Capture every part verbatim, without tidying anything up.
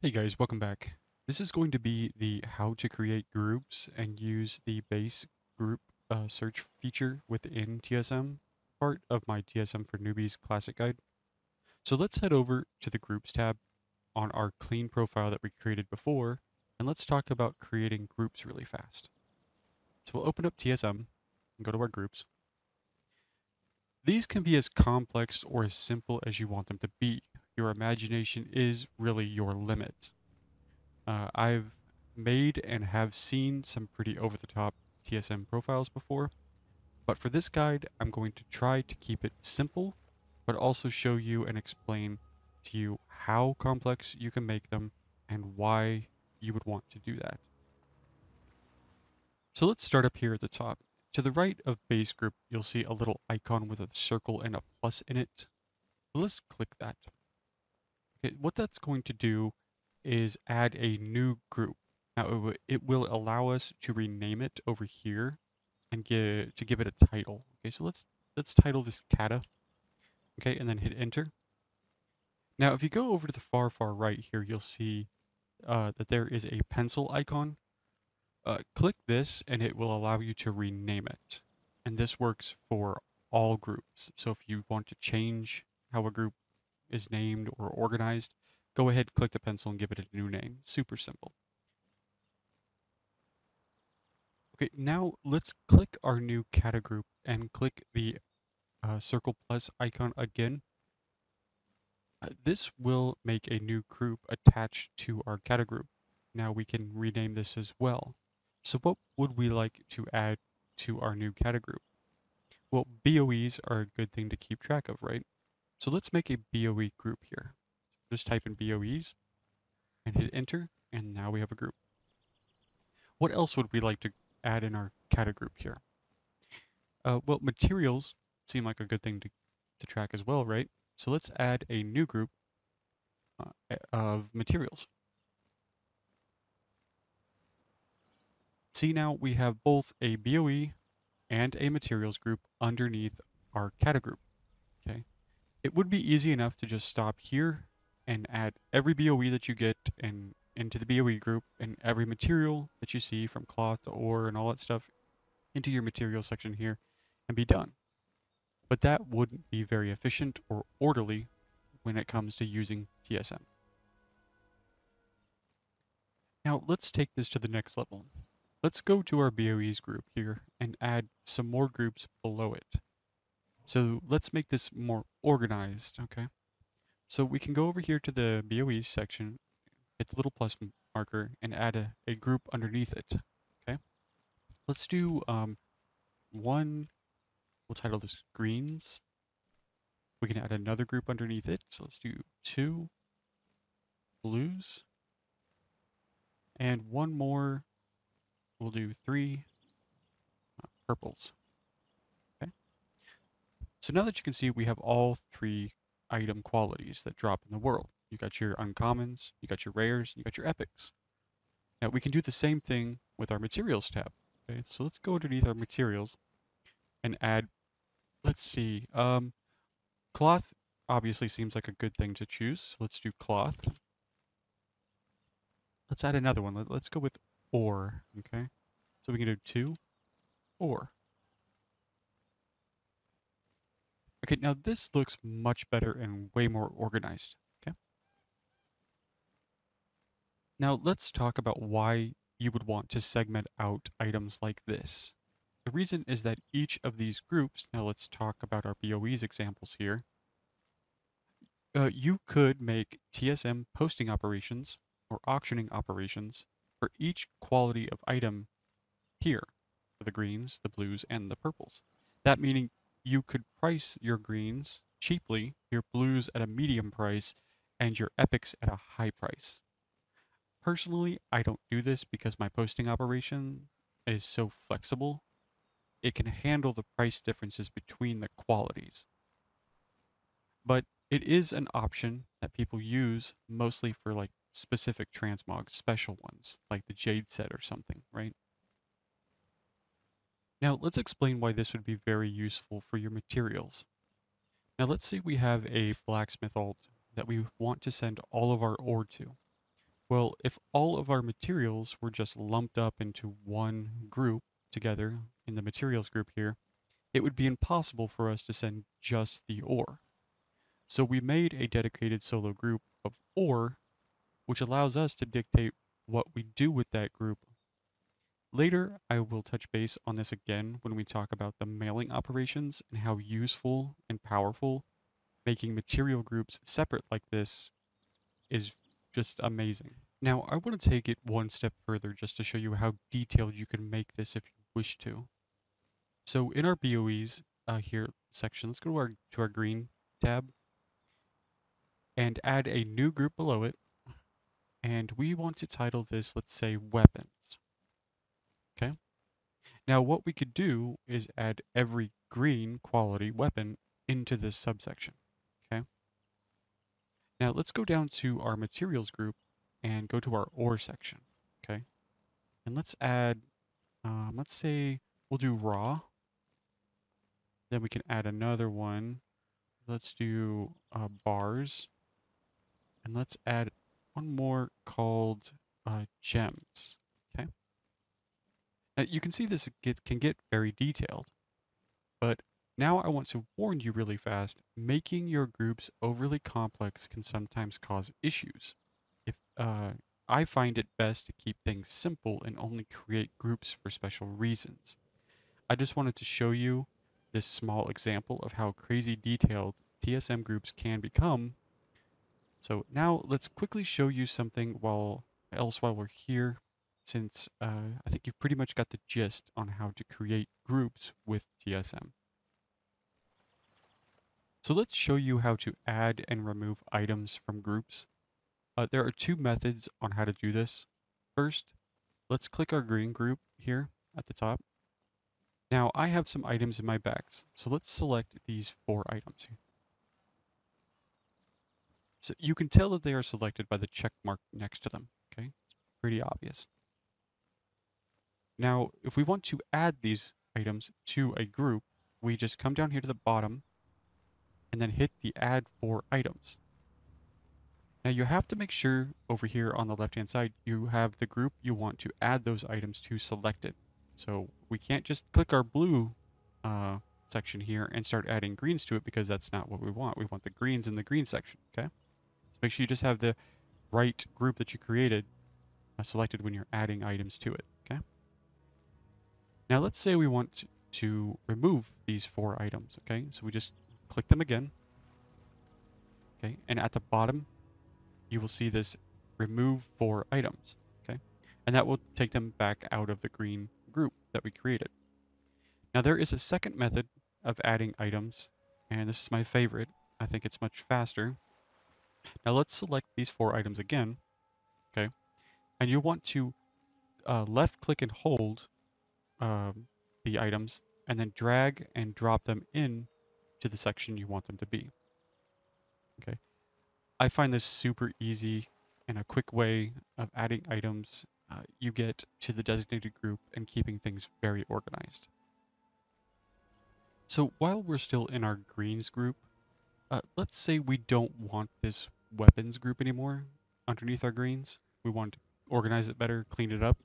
Hey guys, welcome back. This is going to be the how to create groups and use the base group uh, search feature within T S M part of my T S M for Newbies classic guide. So let's head over to the groups tab on our clean profile that we created before, and let's talk about creating groups really fast. So we'll open up T S M and go to our groups. These can be as complex or as simple as you want them to be. Your imagination is really your limit. Uh, I've made and have seen some pretty over-the-top T S M profiles before, but for this guide, I'm going to try to keep it simple, but also show you and explain to you how complex you can make them and why you would want to do that. So let's start up here at the top. To the right of base group, you'll see a little icon with a circle and a plus in it. Let's click that. Okay, what that's going to do is add a new group. Now, it, it will allow us to rename it over here and give, to give it a title. Okay, so let's let's title this Kata. Okay, and then hit enter. Now, if you go over to the far, far right here, you'll see uh, that there is a pencil icon. Uh, click this, and it will allow you to rename it. And this works for all groups. So if you want to change how a group is named or organized, go ahead, click the pencil, and give it a new name. Super simple. Okay, now let's click our new Kata group and click the uh, circle plus icon again. Uh, this will make a new group attached to our Kata group. Now we can rename this as well. So what would we like to add to our new Kata group? Well, B O Es are a good thing to keep track of, right? So let's make a B O E group here. Just type in B O Es and hit enter, and now we have a group. What else would we like to add in our Kata group here? Uh, well, materials seem like a good thing to, to track as well, right? So let's add a new group uh, of materials. See, now we have both a B O E and a materials group underneath our Kata group. Okay. It would be easy enough to just stop here and add every B O E that you get and into the B O E group, and every material that you see, from cloth to ore and all that stuff, into your material section here, and be done. But that wouldn't be very efficient or orderly when it comes to using T S M. Now let's take this to the next level. Let's go to our B O Es group here and add some more groups below it. So let's make this more organized, okay? So we can go over here to the B O Es section, hit the little plus marker, and add a, a group underneath it, okay? Let's do um, one, we'll title this Greens. We can add another group underneath it, so let's do two, Blues, and one more, we'll do three, uh, Purples. So now that you can see, we have all three item qualities that drop in the world. You got your uncommons, you got your rares, you got your epics. Now we can do the same thing with our materials tab. Okay, so let's go underneath our materials and add, let's see, um, cloth obviously seems like a good thing to choose. So let's do cloth. Let's add another one. Let's go with ore, okay? So we can do two, ore. Okay, now this looks much better and way more organized, okay? Now let's talk about why you would want to segment out items like this. The reason is that each of these groups, now let's talk about our B O Es examples here. Uh, you could make T S M posting operations or auctioning operations for each quality of item here, for the greens, the blues, and the purples. That meaning, you could price your greens cheaply, your blues at a medium price, and your epics at a high price. Personally, I don't do this because my posting operation is so flexible. It can handle the price differences between the qualities. But it is an option that people use mostly for like specific transmog, special ones, like the Jade set or something, right? Now let's explain why this would be very useful for your materials. Now let's say we have a blacksmith alt that we want to send all of our ore to. Well, if all of our materials were just lumped up into one group together in the materials group here, it would be impossible for us to send just the ore. So we made a dedicated solo group of ore, which allows us to dictate what we do with that group. Later, I will touch base on this again when we talk about the mailing operations and how useful and powerful making material groups separate like this is just amazing. Now, I want to take it one step further just to show you how detailed you can make this if you wish to. So in our B O Es uh, here section, let's go to our, to our green tab and add a new group below it. And we want to title this, let's say, weapons. Okay. Now what we could do is add every green quality weapon into this subsection. Okay. Now let's go down to our materials group and go to our ore section. Okay. And let's add, um, let's say we'll do raw. Then we can add another one. Let's do uh, bars. And let's add one more called uh, gems. Okay. Now you can see this get, can get very detailed, but now I want to warn you really fast, making your groups overly complex can sometimes cause issues. If uh, I find it best to keep things simple and only create groups for special reasons. I just wanted to show you this small example of how crazy detailed T S M groups can become. So now let's quickly show you something while else while we're here, since uh, I think you've pretty much got the gist on how to create groups with T S M. So let's show you how to add and remove items from groups. Uh, there are two methods on how to do this. First, let's click our green group here at the top. Now I have some items in my bags, so let's select these four items here. So you can tell that they are selected by the check mark next to them, okay? It's pretty obvious. Now, if we want to add these items to a group, we just come down here to the bottom and then hit the add for items. Now you have to make sure over here on the left-hand side, you have the group you want to add those items to selected. So we can't just click our blue uh, section here and start adding greens to it because that's not what we want. We want the greens in the green section, okay? Make sure you just have the right group that you created uh, selected when you're adding items to it, okay? Now let's say we want to remove these four items, okay? So we just click them again, okay? And at the bottom, you will see this remove four items, okay? And that will take them back out of the green group that we created. Now there is a second method of adding items, and this is my favorite. I think it's much faster. Now let's select these four items again, okay? And you want to uh, left click and hold um, the items and then drag and drop them in to the section you want them to be, okay? I find this super easy and a quick way of adding items uh, you get to the designated group and keeping things very organized. So while we're still in our greens group, Uh, let's say we don't want this weapons group anymore underneath our greens. We want to organize it better, clean it up.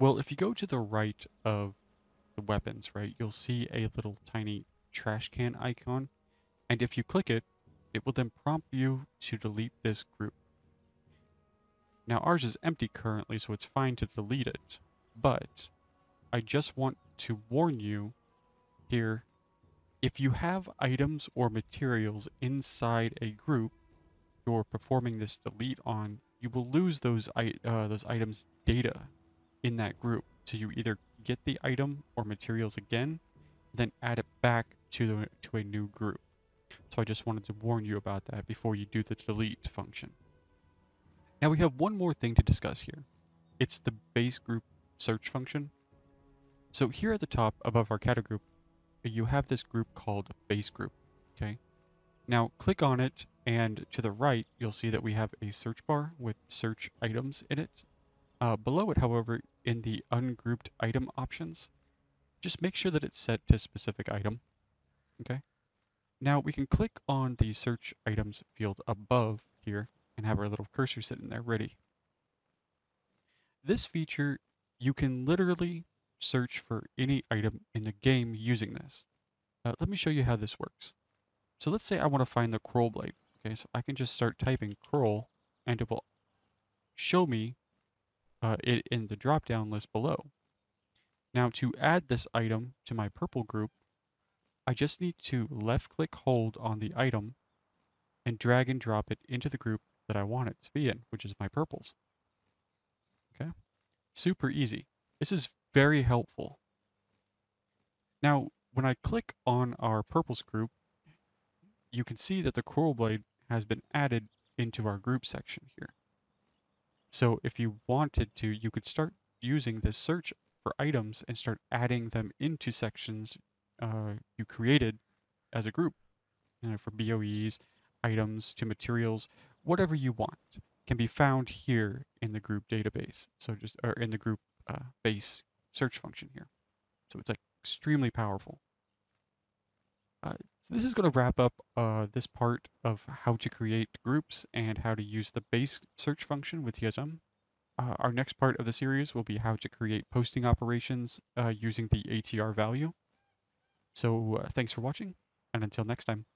Well, if you go to the right of the weapons, right, you'll see a little tiny trash can icon. And if you click it, it will then prompt you to delete this group. Now ours is empty currently, so it's fine to delete it. But I just want to warn you here, if you have items or materials inside a group you're performing this delete on, you will lose those, uh, those items data in that group. So you either get the item or materials again, then add it back to, the, to a new group. So I just wanted to warn you about that before you do the delete function. Now we have one more thing to discuss here. It's the base group search function. So here at the top above our category, you have this group called base group, okay? Now click on it, and to the right, you'll see that we have a search bar with search items in it. Uh, below it, however, in the ungrouped item options, just make sure that it's set to specific item, okay? Now we can click on the search items field above here and have our little cursor sit in there ready. This feature, you can literally search for any item in the game using this. Uh, let me show you how this works. So let's say I want to find the Kroll blade. Okay, so I can just start typing Kroll and it will show me uh, it in the drop-down list below. Now to add this item to my purple group, I just need to left-click hold on the item and drag and drop it into the group that I want it to be in, which is my purples. Okay, super easy. This is very helpful. Now, when I click on our purples group, you can see that the Kroll blade has been added into our group section here. So if you wanted to, you could start using this search for items and start adding them into sections uh, you created as a group, you know, for B O Es, items to materials, whatever you want can be found here in the group database. So just, or in the group uh, base search function here. So it's like extremely powerful. Uh, so this is going to wrap up uh, this part of how to create groups and how to use the base search function with T S M. Uh, our next part of the series will be how to create posting operations uh, using the A T R value. So uh, thanks for watching, and until next time.